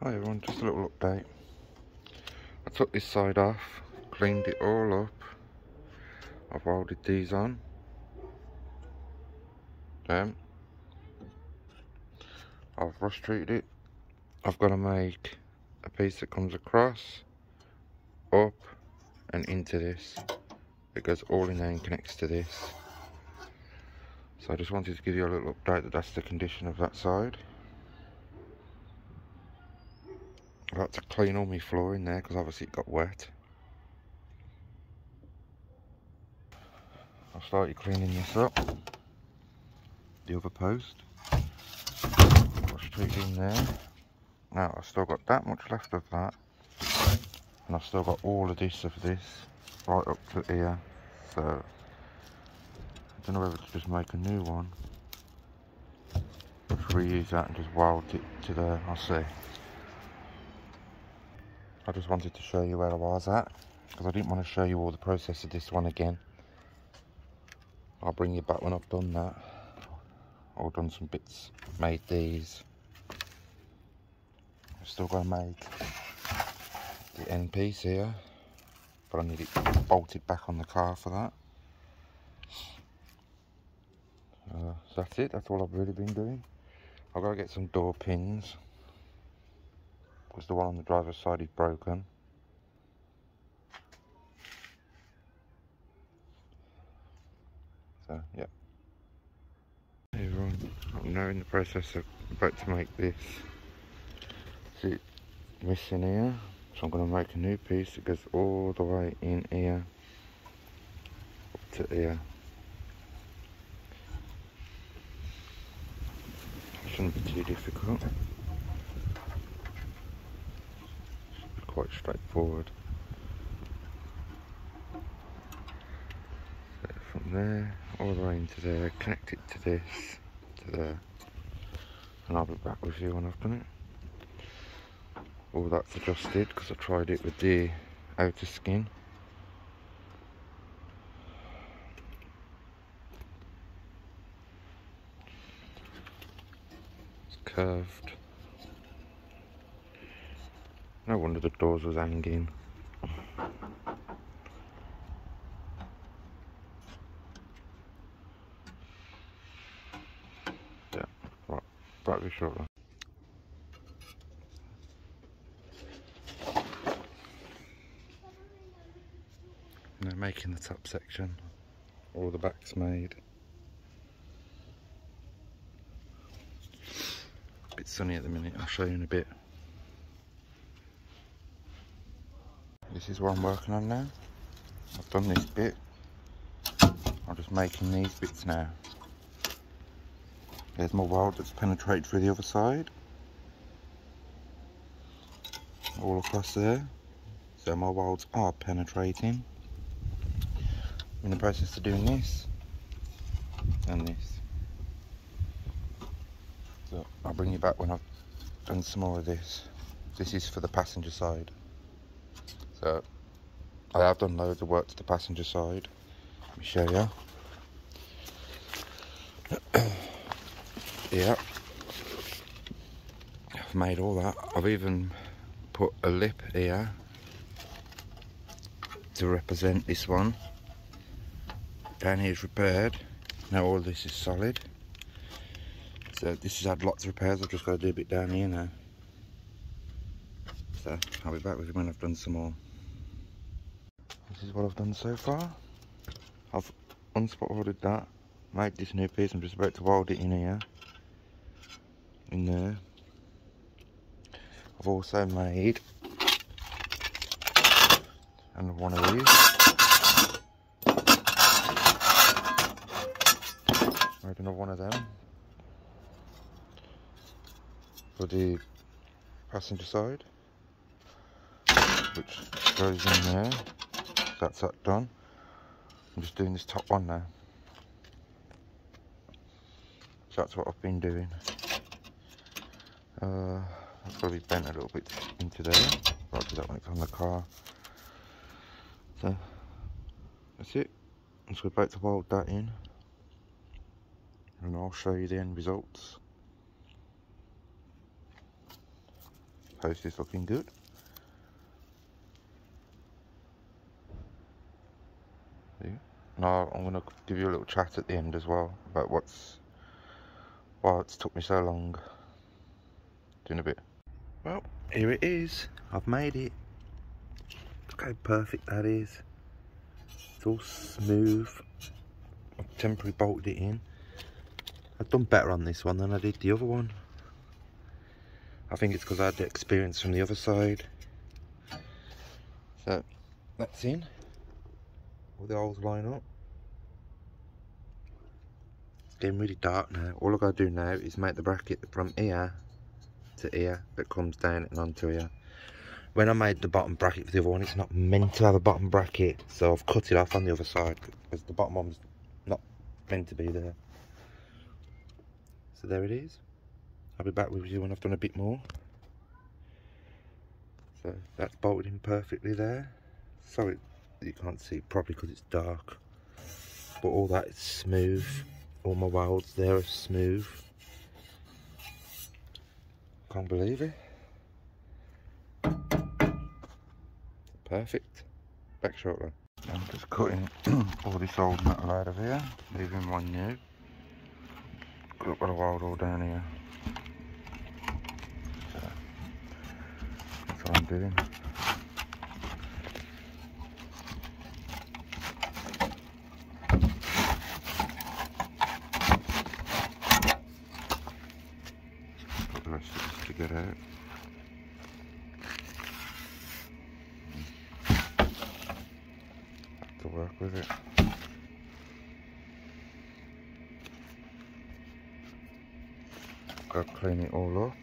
Hi everyone, just a little update. I took this side off, cleaned it all up. I've welded these on. I've rust treated it. I've got to make a piece that comes across, up and into this. It goes all in there and connects to this. So I just wanted to give you a little update that that's the condition of that side. I've had to clean all my flooring there because obviously it got wet. I started cleaning this up, the other post. Rust treat in there. Now I've still got that much left of that, and I've still got all of this right up to here. So I don't know whether to just make a new one, just reuse that and just weld it to there. I'll see. I just wanted to show you where I was at, because I didn't want to show you all the process of this one again. I'll bring you back when I've done that. I've done some bits, made these. I've still got to make the end piece here, but I need it bolted back on the car for that. So that's it, that's all I've really been doing. I've got to get some door pins, because the one on the driver's side is broken. So, yeah. Hey everyone, I'm now in the process of about to make this. See it missing here, so I'm going to make a new piece that goes all the way in here, up to here. It shouldn't be too difficult. Quite straightforward. So from there, all the way into there, connect it to this, to there, and I'll be back with you when I've done it. All that's adjusted because I tried it with the outer skin. It's curved. No wonder the doors was hanging. Yeah, right, back with shortly. Now making the top section, all the back's made. A bit sunny at the minute, I'll show you in a bit. This is what I'm working on now. I've done this bit. I'm just making these bits now. There's my weld that's penetrated through the other side. All across there. So my welds are penetrating. I'm in the process of doing this and this. So I'll bring you back when I've done some more of this. This is for the passenger side. So, I have done loads of work to the passenger side. Let me show you. Yeah. I've made all that. I've even put a lip here to represent this one. Down here is repaired. Now all this is solid. So this has had lots of repairs. I've just got to do a bit down here now. So, I'll be back with you when I've done some more. This is what I've done so far. I've unspot welded that, made this new piece. I'm just about to weld it in here, in there. I've also made another one of these. Made another one of them for the passenger side, which goes in there. That's that done. I'm just doing this top one now. So that's what I've been doing. That's got to be bent a little bit into there. I'll do that when it's on the car. So that's it. I'm just about to weld that in, and I'll show you the end results. post is looking good. Now I'm going to give you a little chat at the end as well about why it's took me so long. In a bit. Well, here it is. I've made it. Look how perfect that is. It's all smooth. I've temporarily bolted it in. I've done better on this one than I did the other one. I think it's because I had the experience from the other side. So that's in. All the holes line up. It's getting really dark now. All I've got to do now is make the bracket from here to here that comes down and onto here. When I made the bottom bracket for the other one, it's not meant to have a bottom bracket, so I've cut it off on the other side because the bottom one's not meant to be there. So there it is. I'll be back with you when I've done a bit more. So that's bolted in perfectly there. Sorry you can't see it properly because it's dark, but all that is smooth. All my welds there are smooth. Can't believe it. Perfect. Back shortly. I'm just cutting all this old metal out of here, leaving one new. Because I've got a weld all down here. So, that's what I'm doing. Get out. Have to work with it. Gotta clean it all up.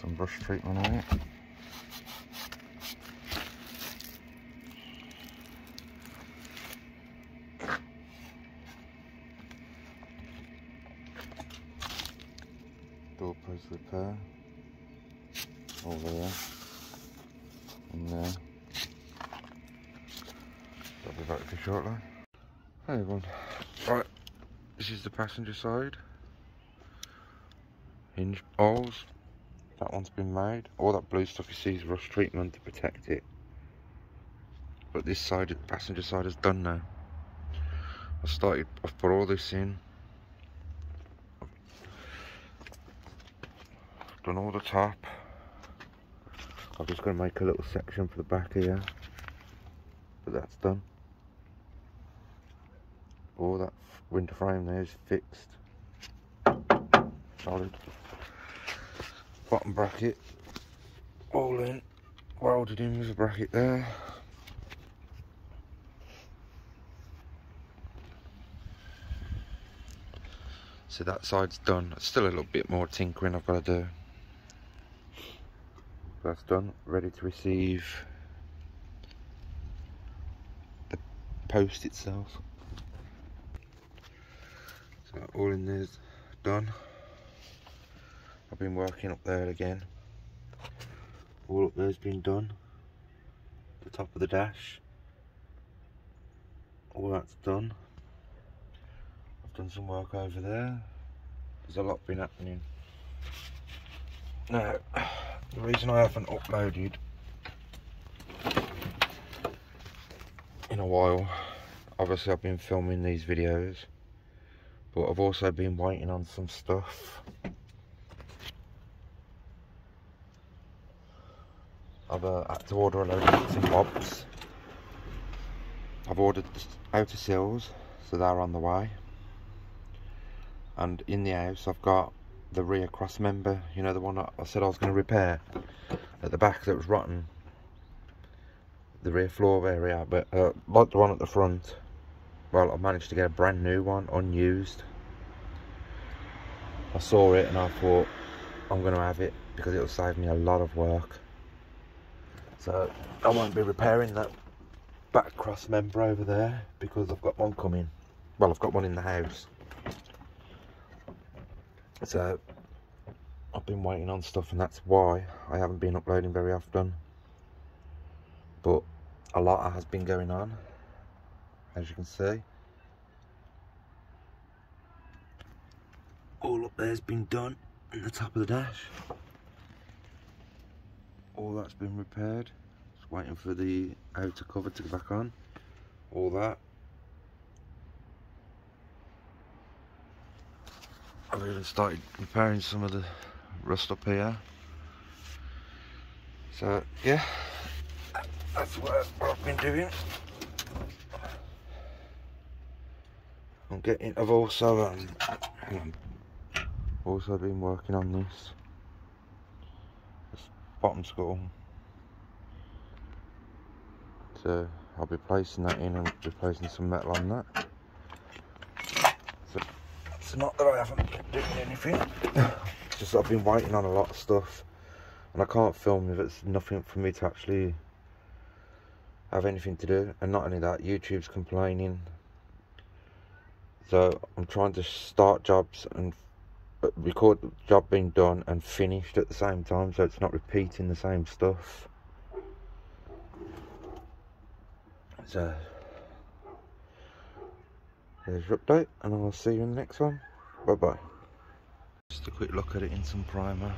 Some brush treatment on it. Door post repair, all there, and there. I'll be back to shortly. Hey everyone, right, this is the passenger side. Hinge holes, that one's been made. All that blue stuff you see is rust treatment to protect it. But this side, the passenger side, is done now. I've put all this in. Done all the top. I'm just going to make a little section for the back here, but that's done. All that winter frame there is fixed, solid. Bottom bracket, all in, welded in with a bracket there. So that side's done. Still a little bit more tinkering I've got to do. That's done, ready to receive the post itself. So all in there's done. I've been working up there again. All up there's been done. The top of the dash. All that's done. I've done some work over there. There's a lot been happening. Now, the reason I haven't uploaded in a while, obviously I've been filming these videos, but I've also been waiting on some stuff. I've had to order a load of bits and bobs. I've ordered the outer seals, so they're on the way. And in the house I've got the rear cross member, you know, the one I said I was going to repair at the back that was rotten, the rear floor area, but like the one at the front, well, I managed to get a brand new one, unused. I saw it and I thought I'm going to have it because it'll save me a lot of work. So I won't be repairing that back cross member over there because I've got one coming. Well, I've got one in the house. So I've been waiting on stuff, and that's why I haven't been uploading very often. But a lot has been going on, as you can see. All up there's been done, and the top of the dash. all that's been repaired. Just waiting for the outer cover to go back on. All that. I've even started repairing some of the rust up here. So yeah, that's what I've been doing. I've also been working on this bottom scuttle. So I'll be placing that in and replacing some metal on that. So it's not that I haven't been doing anything. It's just I've been waiting on a lot of stuff, and I can't film if it's nothing for me to actually have anything to do. And not only that, YouTube's complaining. So I'm trying to start jobs and record the job being done and finished at the same time, so it's not repeating the same stuff. So there's your update, and I'll see you in the next one. Bye bye. Just a quick look at it in some primer.